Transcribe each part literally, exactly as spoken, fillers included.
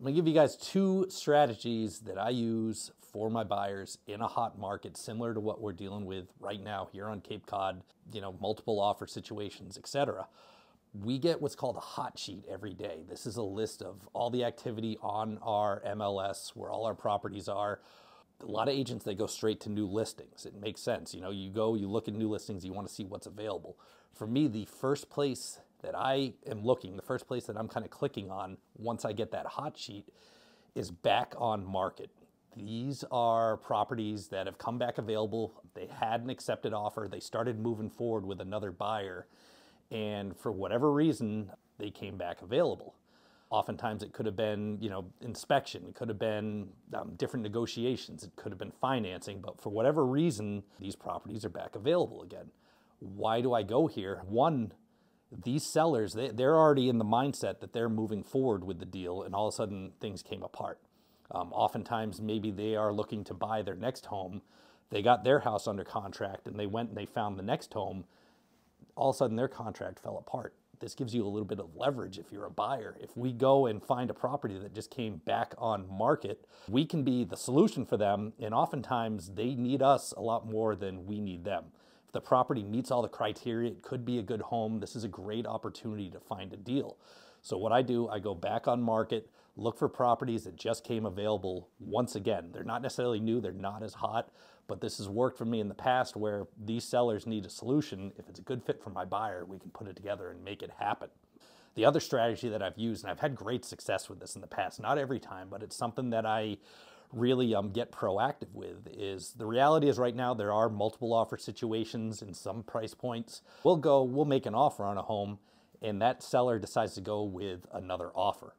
I'm gonna give you guys two strategies that I use for my buyers in a hot market, similar to what we're dealing with right now here on Cape Cod, you know, multiple offer situations, et cetera. We get what's called a hot sheet every day. This is a list of all the activity on our M L S, where all our properties are. A lot of agents, they go straight to new listings. It makes sense. You know, you go, you look at new listings, you want to see what's available. For me, the first place that I am looking, the first place that I'm kind of clicking on once I get that hot sheet is back on market. These are properties that have come back available. They had an accepted offer. They started moving forward with another buyer. And for whatever reason, they came back available. Oftentimes it could have been, you know, inspection. It could have been um, different negotiations. It could have been financing, but for whatever reason, these properties are back available again. Why do I go here? One, these sellers, they, they're already in the mindset that they're moving forward with the deal, and all of a sudden things came apart. Um, oftentimes, maybe they are looking to buy their next home. They got their house under contract and they went and they found the next home. All of a sudden their contract fell apart. This gives you a little bit of leverage if you're a buyer. If we go and find a property that just came back on market, we can be the solution for them, and oftentimes they need us a lot more than we need them. If the property meets all the criteria, it could be a good home. This is a great opportunity to find a deal. So what I do, I go back on market, look for properties that just came available once again. They're not necessarily new, they're not as hot, but this has worked for me in the past where these sellers need a solution. If it's a good fit for my buyer, we can put it together and make it happen. The other strategy that I've used, and I've had great success with this in the past, not every time, but it's something that I really um, get proactive with, is the reality is right now there are multiple offer situations in some price points. We'll go, we'll make an offer on a home, and that seller decides to go with another offer.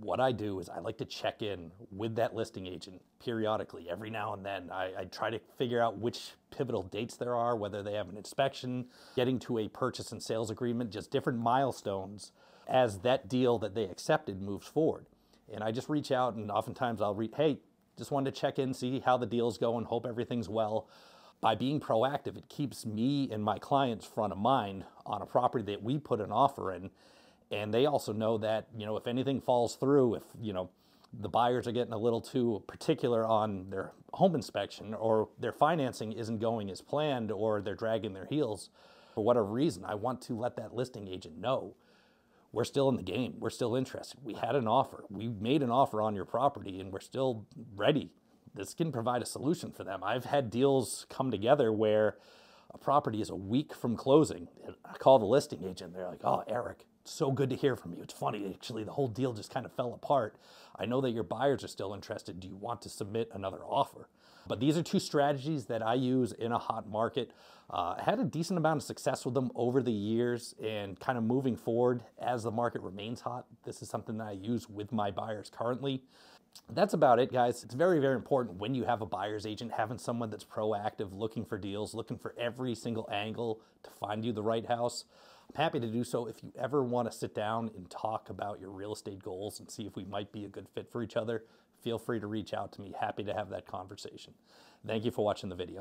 What I do is I like to check in with that listing agent periodically. Every now and then, I, I try to figure out which pivotal dates there are, whether they have an inspection, getting to a purchase and sales agreement, just different milestones as that deal that they accepted moves forward. And I just reach out, and oftentimes I'll read, hey, just wanted to check in, see how the deal's going, hope everything's well. By being proactive, it keeps me and my clients front of mind on a property that we put an offer in. And they also know that, you know, if anything falls through, if, you know, the buyers are getting a little too particular on their home inspection, or their financing isn't going as planned, or they're dragging their heels for whatever reason, I want to let that listing agent know we're still in the game. We're still interested. We had an offer. We made an offer on your property and we're still ready. This can provide a solution for them. I've had deals come together where a property is a week from closing. And I call the listing agent. They're like, oh, Eric, so good to hear from you. It's funny, actually, the whole deal just kind of fell apart. I know that your buyers are still interested. Do you want to submit another offer? But these are two strategies that I use in a hot market. Uh, I had a decent amount of success with them over the years, and kind of moving forward as the market remains hot, this is something that I use with my buyers currently. That's about it, guys. It's very, very important when you have a buyer's agent, having someone that's proactive, looking for deals, looking for every single angle to find you the right house. I'm happy to do so if you ever want to sit down and talk about your real estate goals and see if we might be a good fit for each other. Feel free to reach out to me. Happy to have that conversation. Thank you for watching the video.